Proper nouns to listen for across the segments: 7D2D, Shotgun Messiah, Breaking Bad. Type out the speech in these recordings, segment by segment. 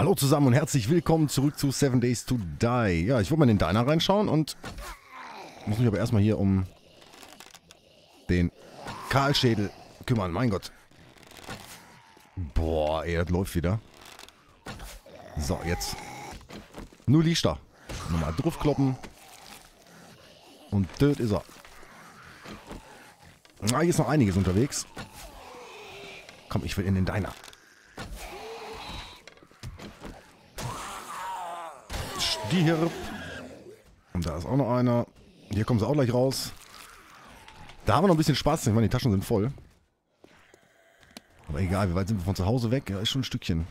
Hallo zusammen und herzlich willkommen zurück zu 7 Days to Die. Ja, ich wollte mal in den Diner reinschauen und muss mich aber erstmal hier um den Kahlschädel kümmern. Mein Gott. Boah, ey, das läuft wieder. So, jetzt. Nur Lichter. Nochmal draufkloppen. Und dort ist er. Na, hier ist noch einiges unterwegs. Komm, ich will in den Diner. Stirb. Und da ist auch noch einer. Hier kommen sie auch gleich raus. Da haben wir noch ein bisschen Spaß. Ich meine, die Taschen sind voll. Aber egal, wie weit sind wir von zu Hause weg? Ja, ist schon ein Stückchen.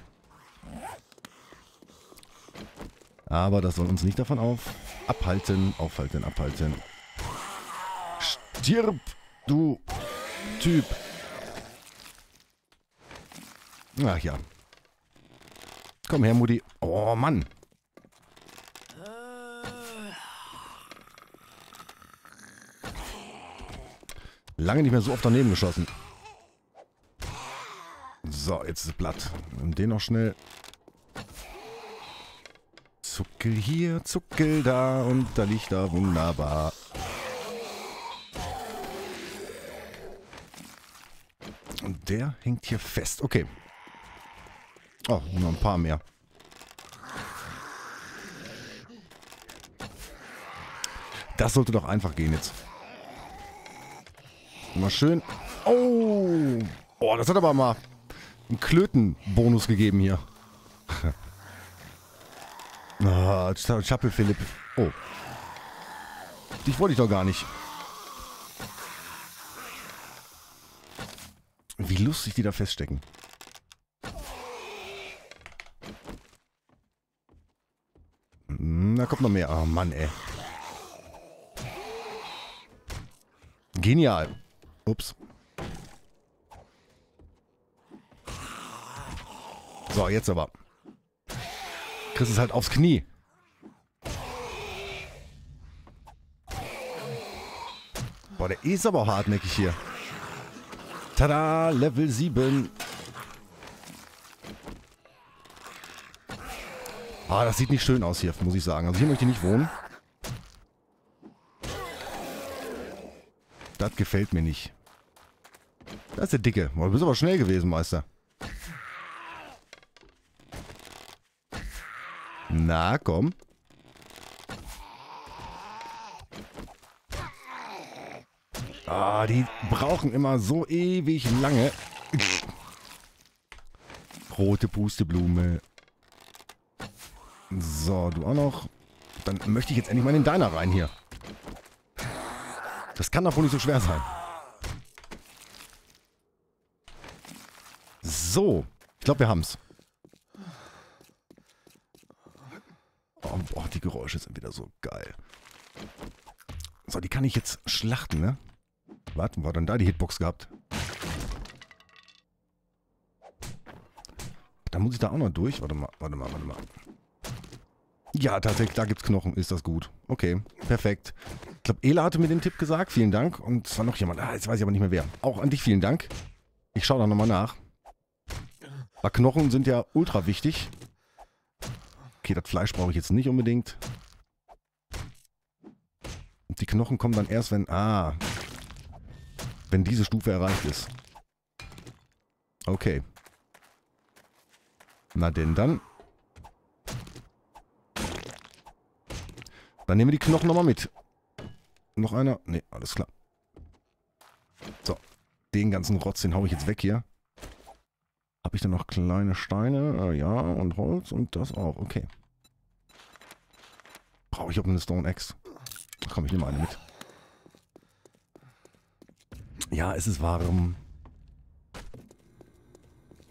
Aber das soll uns nicht davon abhalten. Stirb, du Typ. Ach ja. Komm her, Mutti. Oh, Mann. Lange nicht mehr so oft daneben geschossen. So, jetzt ist das Blatt. Nimm den noch schnell. Zuckel hier, Zuckel da und da liegt da. Wunderbar. Und der hängt hier fest. Okay. Oh, noch ein paar mehr. Das sollte doch einfach gehen jetzt. Mal schön. Oh! Oh, das hat aber mal einen Klöten-Bonus gegeben hier. Ah, Chappel Philipp. Oh. Dich wollte ich doch gar nicht. Wie lustig die da feststecken. Da kommt noch mehr. Oh Mann, ey. Genial. Ups. So, jetzt aber. Chris ist halt aufs Knie. Boah, der ist aber auch hartnäckig hier. Tada, Level 7. Ah, das sieht nicht schön aus hier, muss ich sagen. Also hier möchte ich nicht wohnen. Das gefällt mir nicht. Das ist der Dicke. Du bist aber schnell gewesen, Meister. Na, komm. Ah, die brauchen immer so ewig lange. Rote Pusteblume. So, du auch noch. Dann möchte ich jetzt endlich mal in den Diner rein hier. Das kann doch wohl nicht so schwer sein. So, ich glaube, wir haben's. Oh, boah, die Geräusche sind wieder so geil. So, die kann ich jetzt schlachten, ne? Warten, war dann da die Hitbox gehabt? Dann muss ich da auch noch durch. Warte mal. Ja, tatsächlich, da gibt's Knochen. Ist das gut? Okay, perfekt. Ich glaube, Ela hatte mir den Tipp gesagt. Vielen Dank. Und es war noch jemand. Ah, jetzt weiß ich aber nicht mehr wer. Auch an dich vielen Dank. Ich schaue da nochmal nach. Weil Knochen sind ja ultra wichtig. Okay, das Fleisch brauche ich jetzt nicht unbedingt. Und die Knochen kommen dann erst, wenn... Ah. Wenn diese Stufe erreicht ist. Okay. Na denn dann. Dann nehmen wir die Knochen nochmal mit. Noch einer? Ne, alles klar. So. Den ganzen Rotz, den hau ich jetzt weg hier. Habe ich da noch kleine Steine? Ja, und Holz und das auch. Okay. Brauche ich auch eine Stone Axe. Da komme ich immer eine mit. Ja, es ist warm.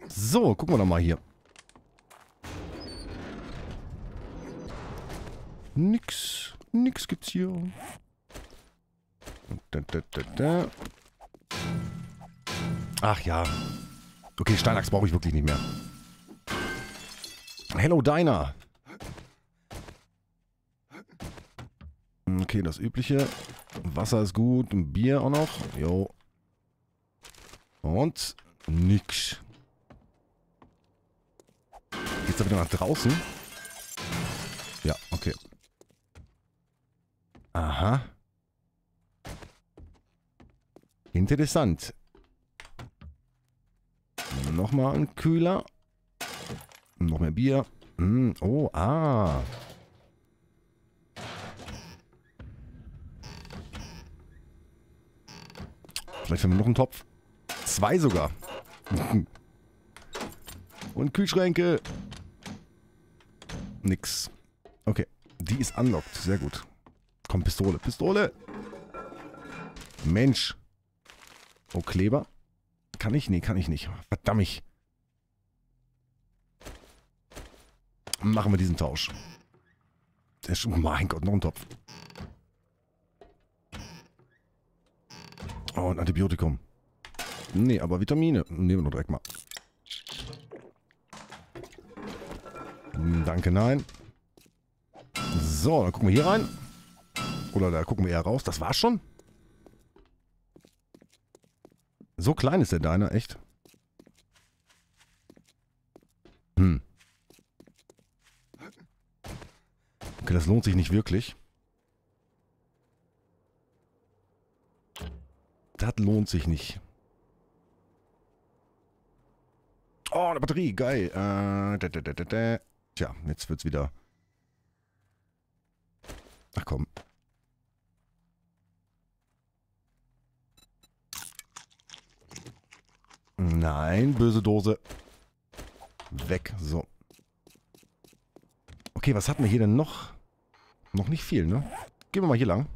So, gucken wir doch mal hier. Nix gibt's hier. Ach ja. Okay, Steinachs brauche ich wirklich nicht mehr. Hello, Diner. Okay, das Übliche. Wasser ist gut. Ein Bier auch noch. Jo. Und nix. Jetzt Geht's da wieder nach draußen? Ja, okay. Aha. Interessant. Nochmal ein Kühler. Noch mehr Bier. Oh, ah. Vielleicht haben wir noch einen Topf. 2 sogar. Und Kühlschränke. Nix. Okay. Die ist unlocked. Sehr gut. Komm, Pistole. Pistole. Mensch. Oh, Kleber. Kann ich? Nee, kann ich nicht. Verdammt mich. Machen wir diesen Tausch. Der ist, oh mein Gott, noch ein Topf. Oh, ein Antibiotikum. Nee, aber Vitamine. Nehmen wir nur direkt mal. Danke, nein. So, dann gucken wir hier rein. Oder da gucken wir eher raus. Das war's schon. So klein ist der Diner, echt. Okay, das lohnt sich nicht wirklich. Das lohnt sich nicht. Oh, eine Batterie, geil. Tja, jetzt wird's wieder... Ach komm. Nein, böse Dose. Weg, so. Okay, was hatten wir hier denn noch? Noch nicht viel, ne? Gehen wir mal hier lang.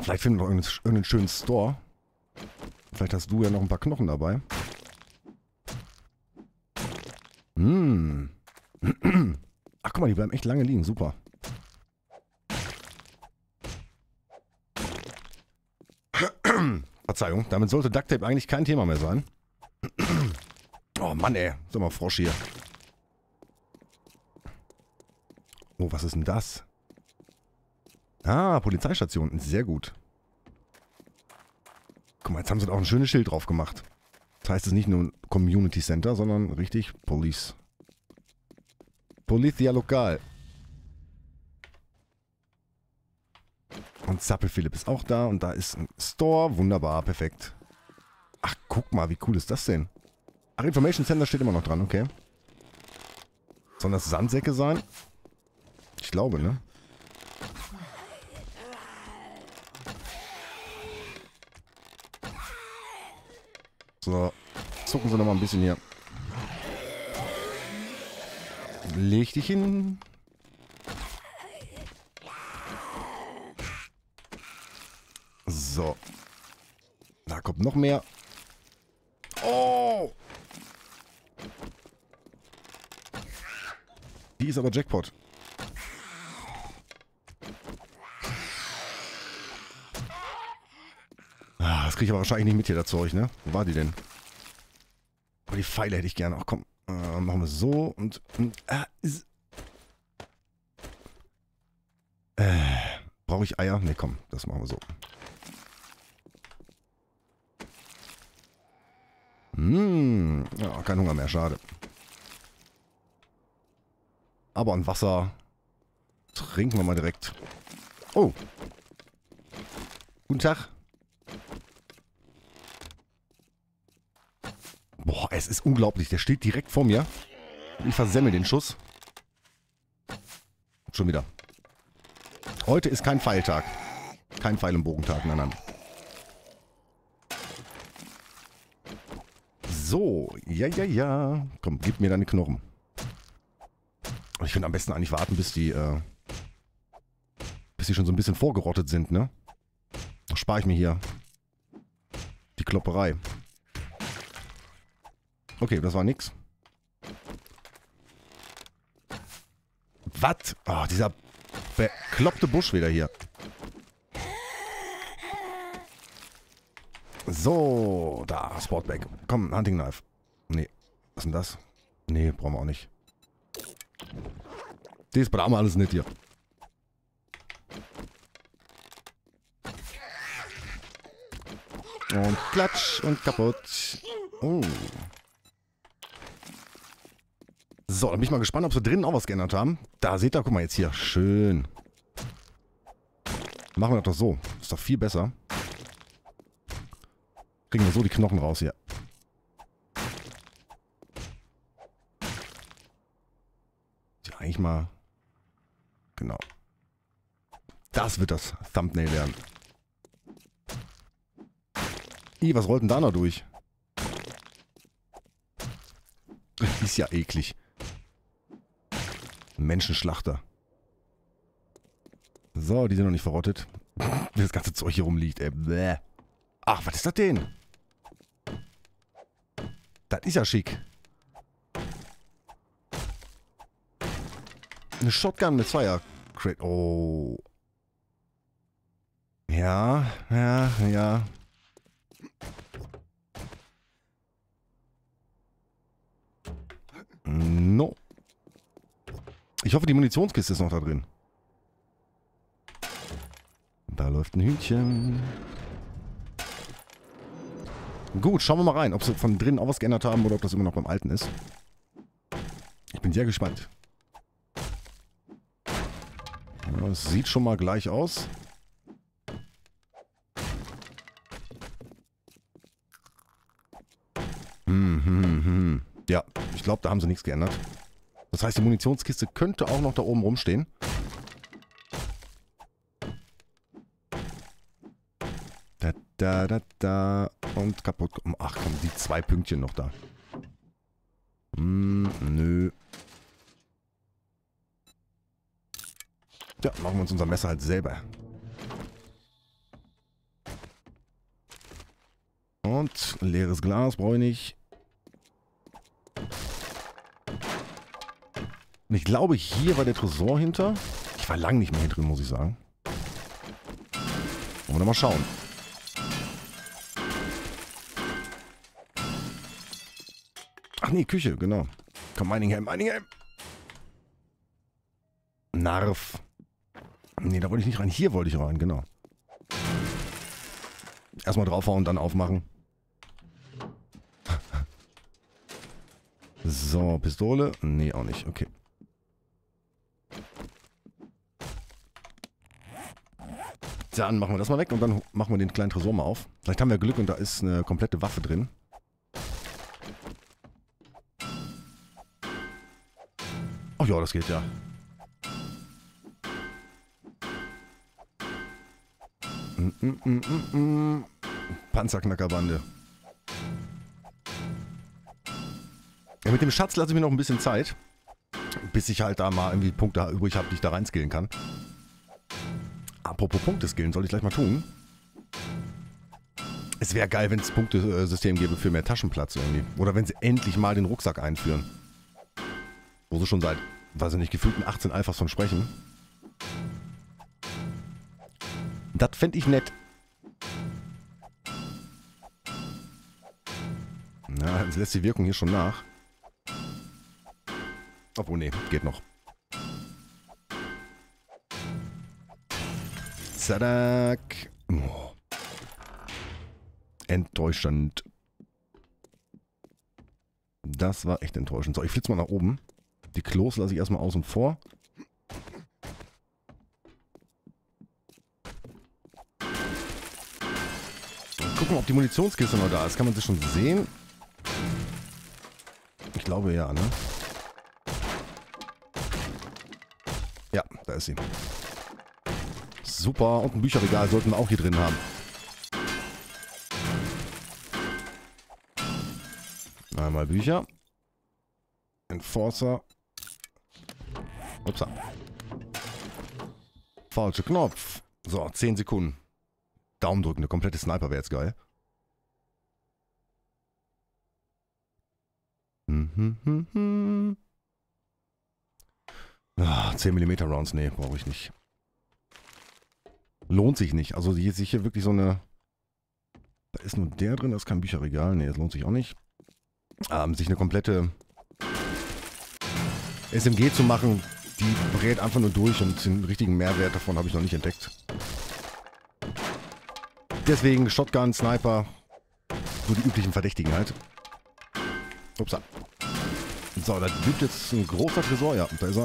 Vielleicht finden wir noch irgendeinen schönen Store. Vielleicht hast du ja noch ein paar Knochen dabei. Hm. Ach, guck mal, die bleiben echt lange liegen. Super. Verzeihung, damit sollte Duct Tape eigentlich kein Thema mehr sein. Oh Mann, ey. Sag mal, Frosch hier. Oh, was ist denn das? Ah, Polizeistation. Sehr gut. Guck mal, jetzt haben sie da auch ein schönes Schild drauf gemacht. Das heißt, es ist nicht nur ein Community Center, sondern richtig Police. Policia Lokal. Und Zappel Philipp ist auch da. Und da ist ein Store. Wunderbar, perfekt. Ach, guck mal, wie cool ist das denn? Ach, Information Center steht immer noch dran, okay. Sollen das Sandsäcke sein? Ich glaube, ne? So, zucken sie noch mal ein bisschen hier. Leg dich hin. So. Da kommt noch mehr. Oh! Die ist aber Jackpot. Kriege ich aber wahrscheinlich nicht mit hier, das Zeug, ne? Wo war die denn? Oh, die Pfeile hätte ich gerne. Ach komm, machen wir so brauche ich Eier? Ne, komm, das machen wir so. Ja, kein Hunger mehr, schade. Aber an Wasser trinken wir mal direkt. Oh! Guten Tag! Boah, es ist unglaublich. Der steht direkt vor mir. Ich versemmel den Schuss. Schon wieder. Heute ist kein Pfeiltag. Kein Pfeil- und Bogentag. Nein, nein. So. Ja, ja, ja. Komm, gib mir deine Knochen. Ich finde am besten eigentlich warten, bis die schon so ein bisschen vorgerottet sind, ne? Da spare ich mir hier die Klopperei. Okay, das war nix. Was? Oh, dieser bekloppte Busch wieder hier. So, da, Sportback. Komm, Hunting Knife. Nee, was ist denn das? Nee, brauchen wir auch nicht. Das brauchen wir alles nicht hier. Und klatsch und kaputt. Oh. So, dann bin ich mal gespannt, ob sie drinnen auch was geändert haben. Da seht ihr, guck mal jetzt hier. Schön. Machen wir das doch so. Ist doch viel besser. Kriegen wir so die Knochen raus hier. Ja, eigentlich mal... Genau. Das wird das Thumbnail werden. Ih, was rollt denn da noch durch? Ist ja eklig. Menschenschlachter. So, die sind noch nicht verrottet. Wie das ganze Zeug hier rumliegt, ey. Bäh. Ach, was ist das denn? Das ist ja schick. Eine Shotgun Messiah Crate. Oh. Ja, ja, ja. No. Ich hoffe, die Munitionskiste ist noch da drin. Da läuft ein Hühnchen. Gut, schauen wir mal rein, ob sie von drinnen auch was geändert haben oder ob das immer noch beim Alten ist. Ich bin sehr gespannt. Ja, es sieht schon mal gleich aus. Ja, ich glaube, da haben sie nichts geändert. Das heißt, die Munitionskiste könnte auch noch da oben rumstehen. Da, da, da, da. Und kaputt. Ach komm, die zwei Pünktchen noch da. Nö. Ja, machen wir uns unser Messer halt selber. Und leeres Glas brauche ich nicht. Und ich glaube, hier war der Tresor hinter. Ich war lange nicht mehr hier drin, muss ich sagen. Wollen wir mal schauen. Ach nee, Küche, genau. Komm, Mining Helm. Narf. Nee, da wollte ich nicht rein. Hier wollte ich rein, genau. Erstmal draufhauen, dann aufmachen. So, Pistole. Nee, auch nicht. Okay. Dann machen wir das mal weg und dann machen wir den kleinen Tresor mal auf. Vielleicht haben wir Glück und da ist eine komplette Waffe drin. Ach ja, das geht ja. Panzerknackerbande. Ja, mit dem Schatz lasse ich mir noch ein bisschen Zeit, bis ich halt da mal irgendwie Punkte übrig habe, die ich da reinskillen kann. Apropos Punkte skillen, soll ich gleich mal tun. Es wäre geil, wenn es Punktesystem gäbe für mehr Taschenplatz irgendwie. Oder wenn sie endlich mal den Rucksack einführen. Wo sie schon seit, weiß ich nicht, gefühlten 18 Alphas von sprechen. Das fände ich nett. Na, jetzt lässt die Wirkung hier schon nach. Obwohl, nee, geht noch. Zadak. Oh. Enttäuschend. Das war echt enttäuschend. So, ich flitze mal nach oben. Die Klos lasse ich erstmal außen vor. Und gucken, ob die Munitionskiste noch da ist. Kann man sie schon sehen? Ich glaube ja, ne? Ja, da ist sie. Super. Und ein Bücherregal sollten wir auch hier drin haben. Einmal Bücher. Enforcer. Upsa. Falscher Knopf. So, 10 Sekunden. Daumen drücken. Eine komplette Sniper wäre jetzt geil. Ah, 10mm Rounds. Nee, brauche ich nicht. Lohnt sich nicht. Also hier ist hier wirklich so eine... Da ist nur der drin, da ist kein Bücherregal. Nee, das lohnt sich auch nicht. Sich eine komplette SMG zu machen, die brät einfach nur durch und den richtigen Mehrwert davon habe ich noch nicht entdeckt. Deswegen Shotgun, Sniper, so die üblichen Verdächtigen halt. Upsa. So, da gibt es ein großer Tresor. Ja, und da ist er.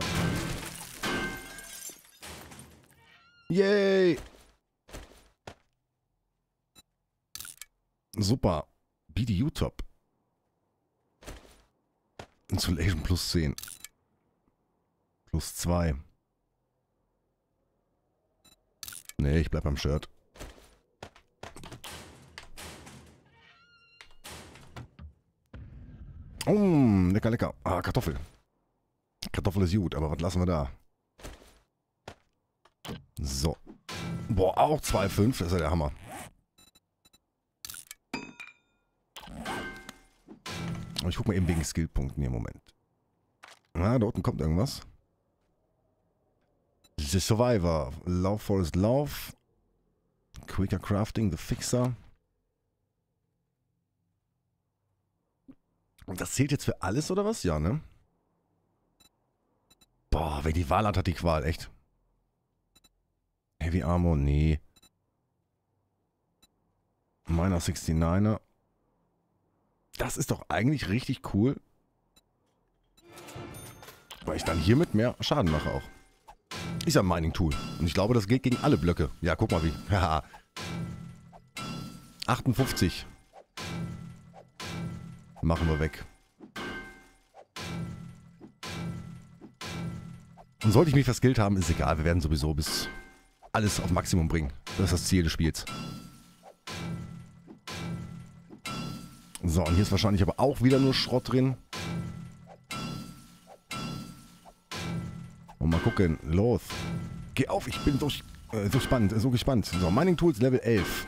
Yay! Super. BDU-Top. Insulation plus 10. Plus 2. Nee, ich bleib beim Shirt. Oh, lecker, lecker. Ah, Kartoffel. Kartoffel ist gut, aber was lassen wir da? So. Boah, auch 2,5. Das ist ja der Hammer. Ich guck mal eben wegen Skillpunkten hier im Moment. Na, da unten kommt irgendwas. The Survivor. Lauf, Forest, Lauf. Quicker Crafting, The Fixer. Und das zählt jetzt für alles, oder was? Ja, ne? Boah, wer die Wahl hat, hat die Qual, echt. Heavy Armor, nee. Miner 69er. Das ist doch eigentlich richtig cool. Weil ich dann hiermit mehr Schaden mache auch. Ist ja ein Mining-Tool. Und ich glaube, das geht gegen alle Blöcke. Ja, guck mal wie. Haha. 58. Machen wir weg. Und sollte ich mich verskillt haben, ist egal. Wir werden sowieso bis alles auf Maximum bringen. Das ist das Ziel des Spiels. So, und hier ist wahrscheinlich aber auch wieder nur Schrott drin. Und mal gucken. Los. Geh auf, ich bin so gespannt. So, Mining Tools Level 11.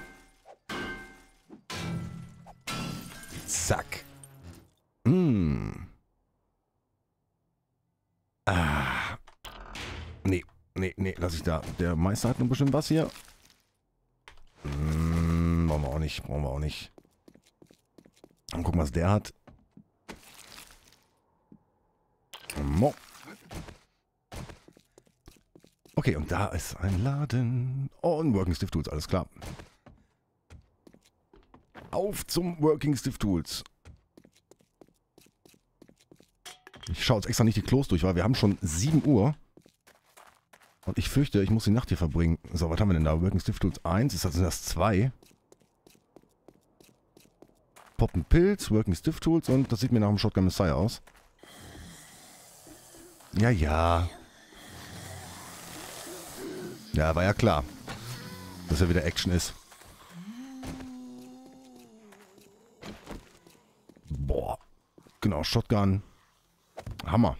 Zack. Ah. Nee, nee, nee, lass ich da. Der Meister hat noch bestimmt was hier. Brauchen wir auch nicht, brauchen wir auch nicht. Mal gucken, was der hat. Okay, und da ist ein Laden. Und Working Stiff Tools, alles klar. Auf zum Working Stiff Tools. Ich schaue jetzt extra nicht die Klos durch, weil wir haben schon 7 Uhr. Und ich fürchte, ich muss die Nacht hier verbringen. So, was haben wir denn da? Working Stiff Tools 1, ist das, sind das 2? Poppenpilz, Working Stiff Tools und das sieht mir nach dem Shotgun Messiah aus. Ja, ja. Ja, war ja klar, dass ja wieder Action ist. Boah. Genau, Shotgun. Hammer.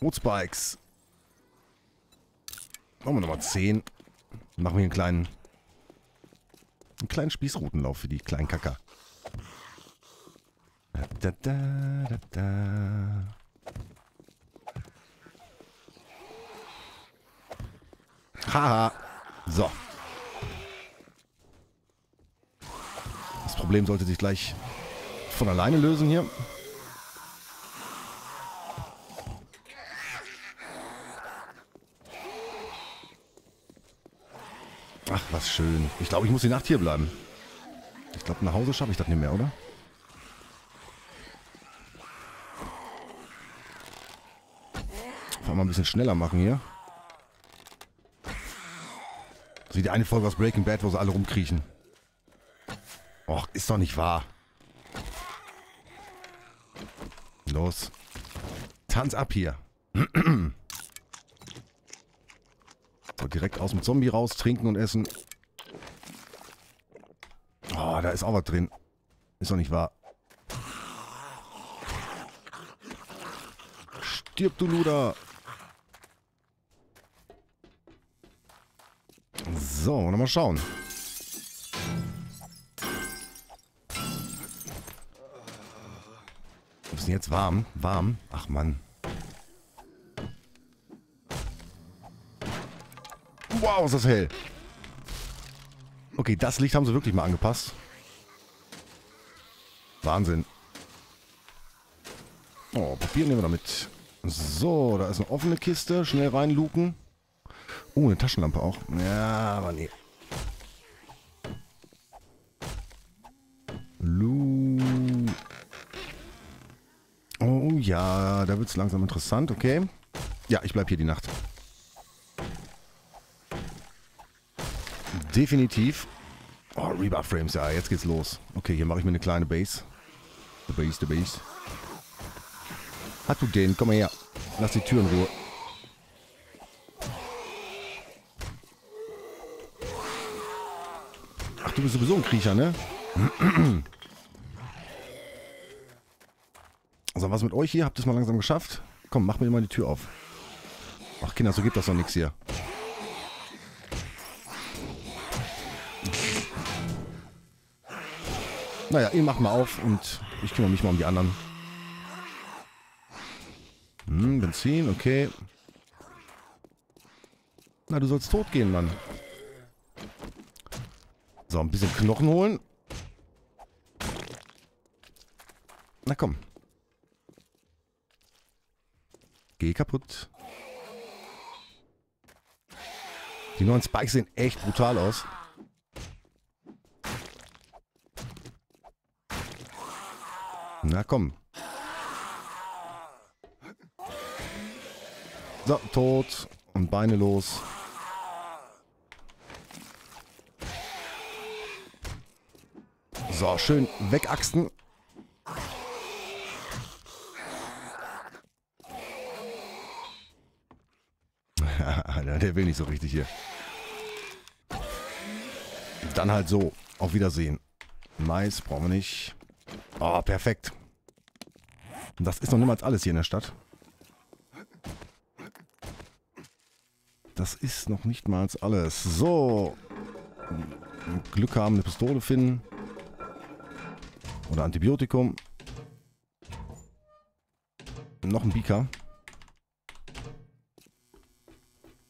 Woodspikes. Machen wir nochmal 10. Machen wir hier einen kleinen Spießrutenlauf für die kleinen Kacker. Da, da, da, da. Haha. So. Das Problem sollte sich gleich von alleine lösen hier. Ach, was schön. Ich glaube, ich muss die Nacht hier bleiben. Ich glaube, nach Hause schaffe ich das nicht mehr, oder? Vor allem ein bisschen schneller machen hier. So wie die eine Folge aus Breaking Bad, wo sie alle rumkriechen. Och, ist doch nicht wahr. Los. Tanz ab hier. Direkt aus dem Zombie raus, trinken und essen. Oh, da ist auch was drin. Ist doch nicht wahr. Stirb, du Luder. So, nochmal schauen. Wir sind jetzt warm. Warm. Ach, Mann. Wow, ist das hell. Okay, das Licht haben sie wirklich mal angepasst. Wahnsinn. Oh, Papier nehmen wir damit. So, da ist eine offene Kiste. Schnell reinluken. Oh, eine Taschenlampe auch. Ja, aber nee. ja, da wird es langsam interessant, okay. Ja, ich bleib hier die Nacht. Definitiv. Oh, Rebar-Frames, ja, jetzt geht's los. Okay, hier mache ich mir eine kleine Base. The Base. Hat du den? Komm mal her. Lass die Tür in Ruhe. Ach, du bist sowieso ein Kriecher, ne? So, was mit euch hier? Habt ihr es mal langsam geschafft? Komm, mach mir mal die Tür auf. Ach, Kinder, so gibt das doch nichts hier. Naja, ihr macht mal auf und ich kümmere mich mal um die anderen. Hm, Benzin, okay. Na, du sollst tot gehen, Mann. So, ein bisschen Knochen holen. Na komm. Geh kaputt. Die neuen Spikes sehen echt brutal aus. Na komm. So, tot. Und Beine los. So, schön wegachsen. Der will nicht so richtig hier. Dann halt so. Auf Wiedersehen. Mais brauchen wir nicht. Oh, perfekt. Das ist noch niemals alles hier in der Stadt. Das ist noch nicht mal alles. So. Glück haben, eine Pistole finden. Oder Antibiotikum. Noch ein Beaker.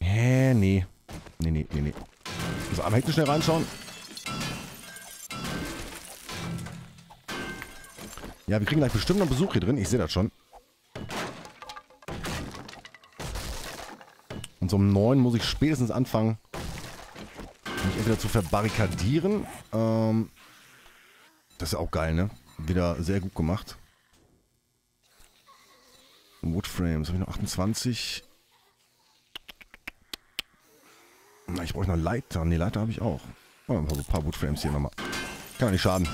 Hä, nee. Nee. So, am Hecken schnell reinschauen. Ja, wir kriegen gleich bestimmt noch Besuch hier drin. Ich sehe das schon. Und so um 9 muss ich spätestens anfangen, mich entweder zu verbarrikadieren. Das ist ja auch geil, ne? Wieder sehr gut gemacht. Woodframes. Habe ich noch 28? Na, ich brauche noch Leiter. Ne, Leiter habe ich auch. Oh, ein paar Woodframes hier nochmal. Kann ja nicht schaden.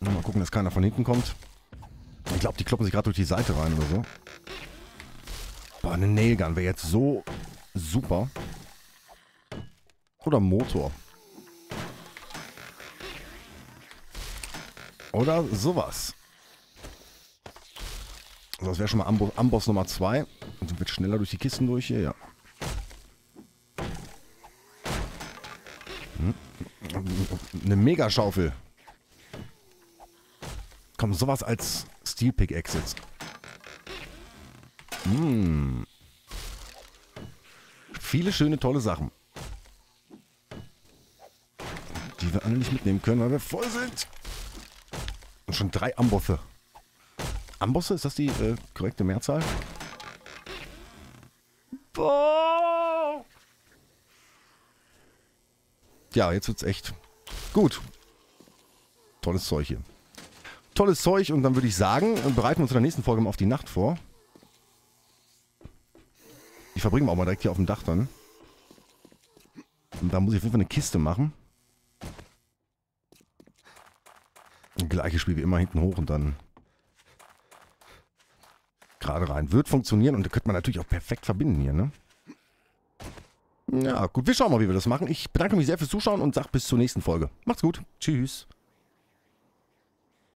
Mal gucken, dass keiner von hinten kommt. Ich glaube, die kloppen sich gerade durch die Seite rein oder so. Boah, eine Nailgun wäre jetzt so super. Oder Motor. Oder sowas. Also das wäre schon mal Amboss Nummer 2. Und dann wird schneller durch die Kisten durch hier, ja. Eine Megaschaufel. Komm, sowas als Steel Pickaxe jetzt. Hm. Viele schöne, tolle Sachen. Die wir alle nicht mitnehmen können, weil wir voll sind. Und schon 3 Ambosse. Ambosse? Ist das die korrekte Mehrzahl? Boah. Ja, jetzt wird's echt gut. Tolles Zeug hier. Tolles Zeug und dann würde ich sagen, bereiten wir uns in der nächsten Folge mal auf die Nacht vor. Die verbringen wir auch mal direkt hier auf dem Dach dann. Und da muss ich auf jeden Fall eine Kiste machen. Gleiches Spiel wie immer, hinten hoch und dann gerade rein. Wird funktionieren und da könnte man natürlich auch perfekt verbinden hier, ne? Ja, gut, wir schauen mal, wie wir das machen. Ich bedanke mich sehr fürs Zuschauen und sage bis zur nächsten Folge. Macht's gut. Tschüss.